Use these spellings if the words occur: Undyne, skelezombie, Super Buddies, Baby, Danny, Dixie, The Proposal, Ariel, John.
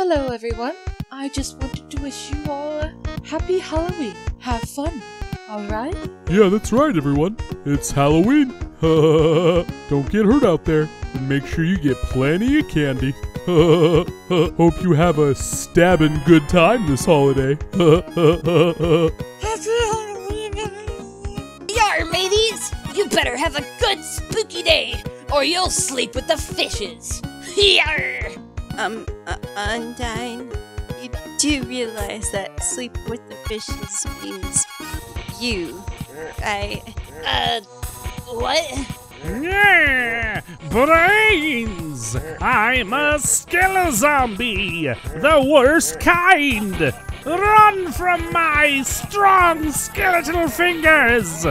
Hello everyone, I just wanted to wish you all a happy Halloween. Have fun, alright? Yeah, that's right everyone, it's Halloween. Don't get hurt out there, and make sure you get plenty of candy. Hope you have a stabbin' good time this holiday. Happy Halloween, everyone! Yar, mateys! You better have a good spooky day, or you'll sleep with the fishes. Yar! Undyne, you do realize that sleep with the fishes means you. What? Yeah, brains! I'm a skelezombie, the worst kind! Run from my strong skeletal fingers!